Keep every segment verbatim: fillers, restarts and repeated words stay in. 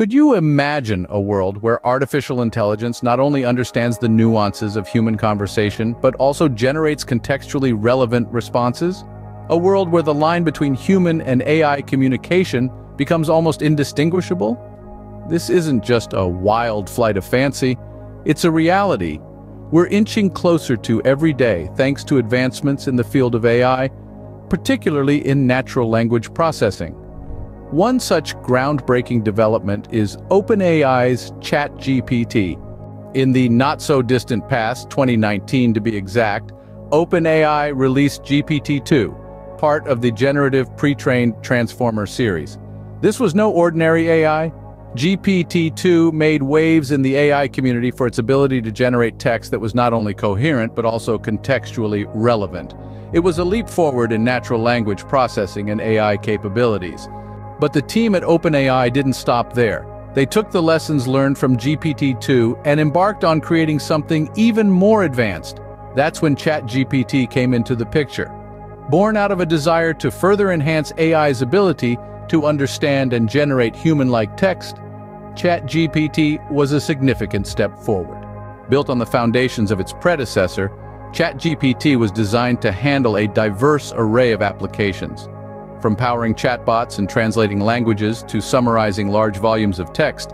Could you imagine a world where artificial intelligence not only understands the nuances of human conversation, but also generates contextually relevant responses? A world where the line between human and A I communication becomes almost indistinguishable? This isn't just a wild flight of fancy, it's a reality we're inching closer to every day thanks to advancements in the field of A I, particularly in natural language processing. One such groundbreaking development is OpenAI's ChatGPT. In the not-so-distant past, twenty nineteen to be exact, OpenAI released G P T two, part of the generative pre-trained Transformer series. This was no ordinary A I. G P T two made waves in the A I community for its ability to generate text that was not only coherent but also contextually relevant. It was a leap forward in natural language processing and A I capabilities. But the team at OpenAI didn't stop there. They took the lessons learned from G P T two and embarked on creating something even more advanced. That's when ChatGPT came into the picture. Born out of a desire to further enhance A I's ability to understand and generate human-like text, ChatGPT was a significant step forward. Built on the foundations of its predecessor, ChatGPT was designed to handle a diverse array of applications. From powering chatbots and translating languages to summarizing large volumes of text,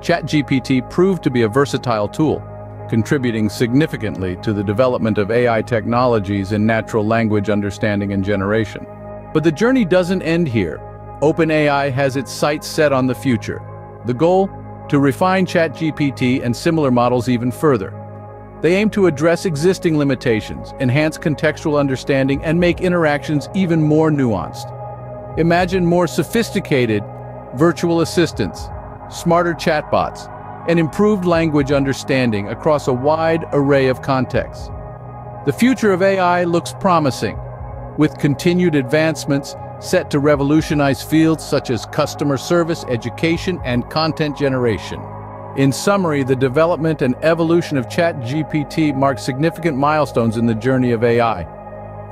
ChatGPT proved to be a versatile tool, contributing significantly to the development of A I technologies in natural language understanding and generation. But the journey doesn't end here. OpenAI has its sights set on the future. The goal? To refine ChatGPT and similar models even further. They aim to address existing limitations, enhance contextual understanding, and make interactions even more nuanced. Imagine more sophisticated virtual assistants, smarter chatbots, and improved language understanding across a wide array of contexts. The future of A I looks promising, with continued advancements set to revolutionize fields such as customer service, education, and content generation. In summary, the development and evolution of ChatGPT mark significant milestones in the journey of A I.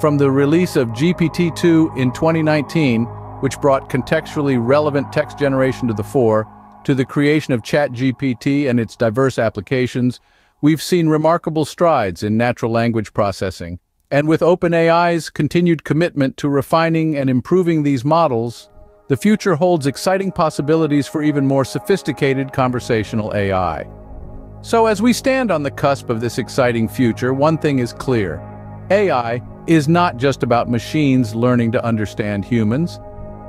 From the release of G P T two in twenty nineteen, which brought contextually relevant text generation to the fore, to the creation of ChatGPT and its diverse applications, we've seen remarkable strides in natural language processing. And with OpenAI's continued commitment to refining and improving these models, the future holds exciting possibilities for even more sophisticated conversational A I. So as we stand on the cusp of this exciting future, one thing is clear. A I is not just about machines learning to understand humans.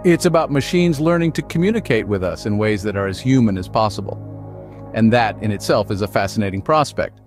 It's about machines learning to communicate with us in ways that are as human as possible. And that in itself is a fascinating prospect.